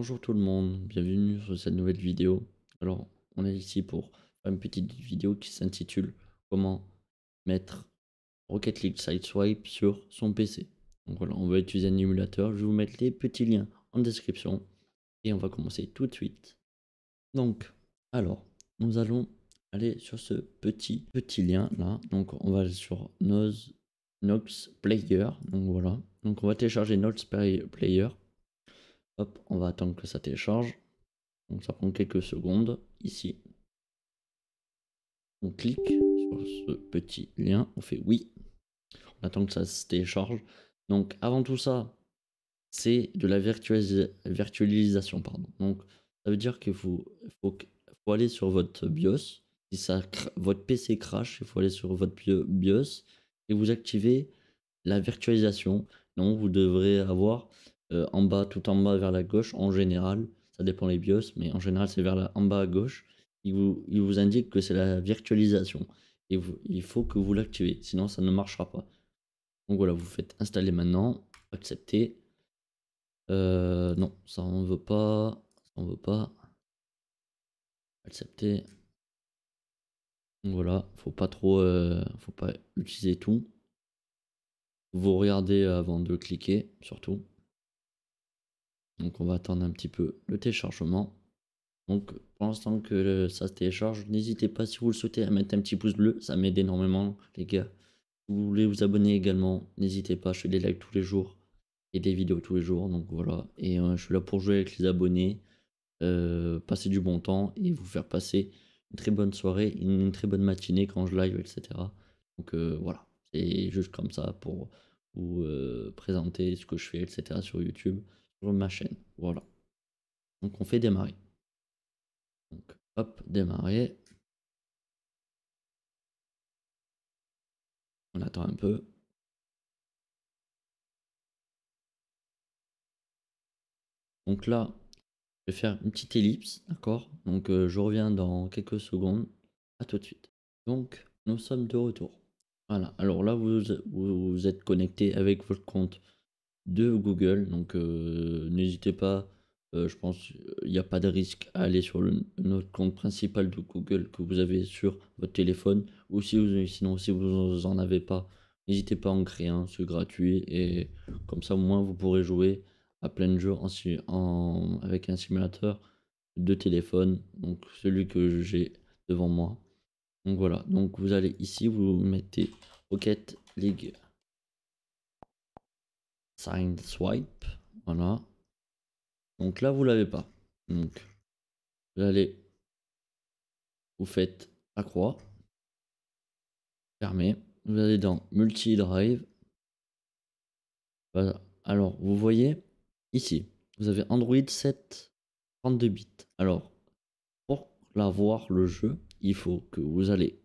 Bonjour tout le monde, bienvenue sur cette nouvelle vidéo. Alors, on est ici pour faire une petite vidéo qui s'intitule Comment mettre Rocket League Sideswipe sur son PC. Donc voilà, on va utiliser un émulateur. Je vais vous mettre les petits liens en description et on va commencer tout de suite. Donc, alors, nous allons aller sur ce petit lien là. Donc, on va aller sur Nox Player. Donc voilà, donc on va télécharger Nox Player. Hop, on va attendre que ça télécharge. Donc ça prend quelques secondes. Ici, on clique sur ce petit lien, on fait oui. On attend que ça se télécharge. Donc avant tout ça, c'est de la virtualisation. Donc ça veut dire qu'il faut aller sur votre BIOS. Si votre PC crash, il faut aller sur votre BIOS et vous activez la virtualisation. Donc vous devrez avoir... en bas, tout en bas vers la gauche, en général, ça dépend les BIOS, mais en général c'est vers en bas à gauche, il vous indique que c'est la virtualisation, et il faut que vous l'activez, sinon ça ne marchera pas. Donc voilà, vous faites installer maintenant, accepter, non, ça on veut pas, ça on veut pas, accepter, voilà, faut pas trop, faut pas utiliser tout, vous regardez avant de cliquer, surtout. Donc on va attendre un petit peu le téléchargement. Donc pour l'instant que ça se télécharge, n'hésitez pas si vous le souhaitez à mettre un petit pouce bleu, ça m'aide énormément les gars. Si vous voulez vous abonner également, n'hésitez pas, je fais des lives tous les jours et des vidéos tous les jours. Donc voilà, et je suis là pour jouer avec les abonnés, passer du bon temps et vous faire passer une très bonne soirée, une très bonne matinée quand je live, etc. Donc voilà, c'est juste comme ça pour vous présenter ce que je fais, etc. sur YouTube. Ma chaîne, voilà. Donc on fait démarrer. Donc hop, démarrer. On attend un peu. Donc là, je vais faire une petite ellipse, d'accord? Donc je reviens dans quelques secondes. À tout de suite. Donc nous sommes de retour. Voilà. Alors là, vous êtes connecté avec votre compte de Google, donc n'hésitez pas, je pense il n'y a pas de risque à aller sur notre compte principal de Google que vous avez sur votre téléphone, ou si vous, sinon si vous en avez pas, n'hésitez pas à en créer un, c'est gratuit, et comme ça au moins vous pourrez jouer à plein de jeux avec un simulateur de téléphone, donc celui que j'ai devant moi. Donc voilà, donc vous allez ici, vous mettez Rocket League Sideswipe, voilà. Donc là vous l'avez pas. Donc vous allez, vous faites la croix, fermez. Vous allez dans Multi Drive. Voilà. Alors vous voyez ici, vous avez Android 7 32 bits. Alors pour l'avoir le jeu, il faut que vous allez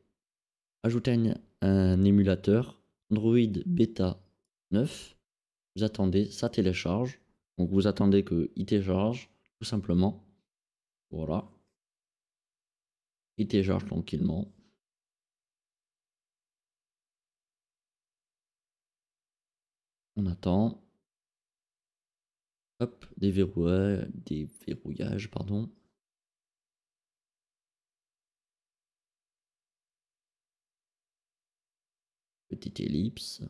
ajouter un émulateur Android Beta 9. Vous attendez, ça télécharge. Donc vous attendez que il télécharge, tout simplement. Voilà. Il télécharge tranquillement. On attend. Hop, déverrouillage, pardon. Petite ellipse.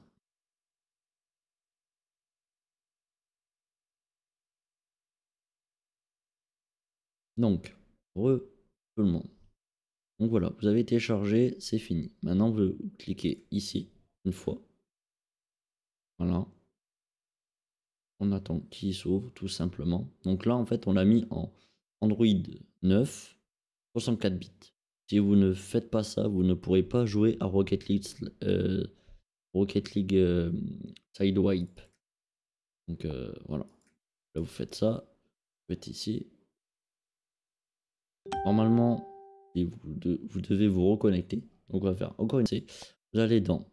Donc, tout le monde. Donc voilà, vous avez téléchargé, c'est fini. Maintenant, vous cliquez ici, une fois. Voilà. On attend qu'il s'ouvre, tout simplement. Donc là, en fait, on l'a mis en Android 9, 64 bits. Si vous ne faites pas ça, vous ne pourrez pas jouer à Rocket League Sideswipe. Donc voilà. Là, vous faites ça. Vous faites ici. Normalement, vous devez vous reconnecter. Donc on va faire encore une série. Vous allez dans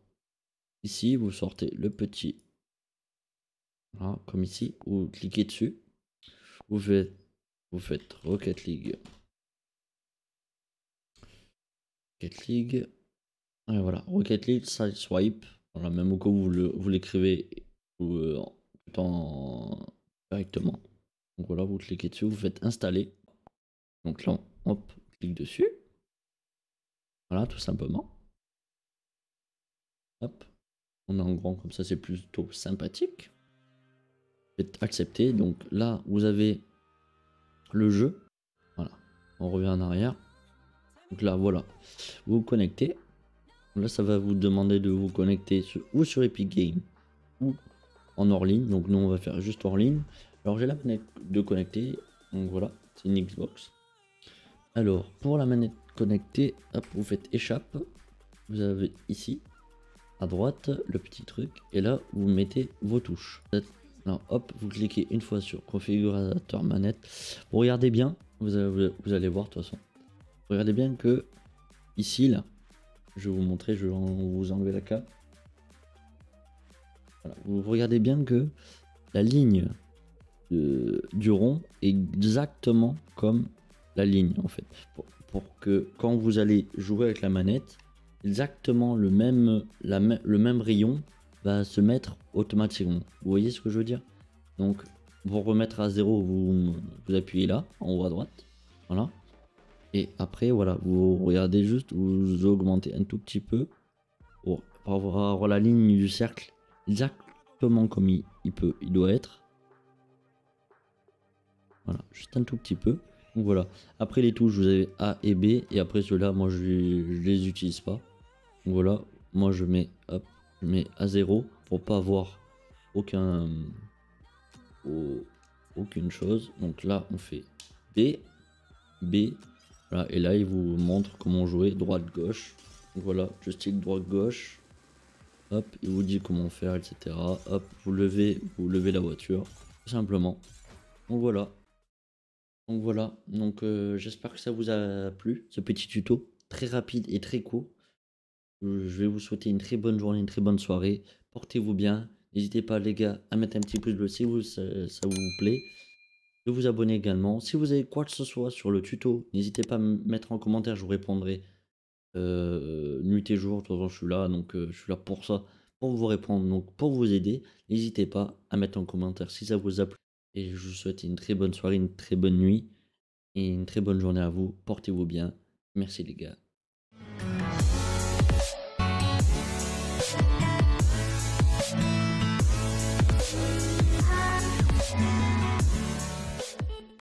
ici, vous sortez le petit, voilà, comme ici, vous cliquez dessus, vous faites Rocket League, et voilà, Rocket League Sideswipe. Voilà, même au cas où vous l'écrivez tout en directement. Donc voilà, vous cliquez dessus, vous faites installer. Donc là, hop, on clique dessus. Voilà, tout simplement. Hop, on est en grand, comme ça c'est plutôt sympathique. Vous faites accepter. Donc là, vous avez le jeu. Voilà, on revient en arrière. Donc là, voilà, vous vous connectez. Là, ça va vous demander de vous connecter ou sur Epic Games ou en hors ligne. Donc nous, on va faire juste hors ligne. Alors j'ai la manette de connecter. Donc voilà, c'est une Xbox. Alors pour la manette connectée, hop, vous faites échappe. Vous avez ici à droite le petit truc et là vous mettez vos touches. Alors hop, vous cliquez une fois sur configurateur manette. Vous regardez bien, vous allez voir de toute façon. Regardez bien que ici là. Je vais vous montrer, je vais vous enlever la carte. Voilà, vous regardez bien que la ligne du rond est exactement comme la ligne en fait. Pour que quand vous allez jouer avec la manette, exactement le même rayon va se mettre automatiquement. Vous voyez ce que je veux dire? Donc pour remettre à zéro, vous appuyez là, en haut à droite. Voilà. Et après, voilà, vous regardez juste, vous augmentez un tout petit peu pour avoir la ligne du cercle exactement comme il doit être. Voilà, juste un tout petit peu. Donc voilà. Après les touches, vous avez A et B. Et après ceux-là, moi, je les utilise pas. Donc voilà, moi, je mets, hop, je mets à 0 pour pas avoir aucune chose. Donc là, on fait B. Voilà, et là il vous montre comment jouer droite gauche. Donc voilà, joystick droite gauche. Hop, il vous dit comment faire, etc. Hop, vous levez la voiture, tout simplement. Donc voilà. Donc j'espère que ça vous a plu, ce petit tuto très rapide et très court. Je vais vous souhaiter une très bonne journée, une très bonne soirée. Portez-vous bien. N'hésitez pas les gars à mettre un petit pouce bleu si ça vous plaît. De vous abonner également. Si vous avez quoi que ce soit sur le tuto, n'hésitez pas à me mettre en commentaire, je vous répondrai nuit et jour. De toute façon, je suis là, donc je suis là pour ça, pour vous répondre, donc pour vous aider. N'hésitez pas à mettre en commentaire si ça vous a plu. Et je vous souhaite une très bonne soirée, une très bonne nuit et une très bonne journée à vous. Portez-vous bien. Merci les gars.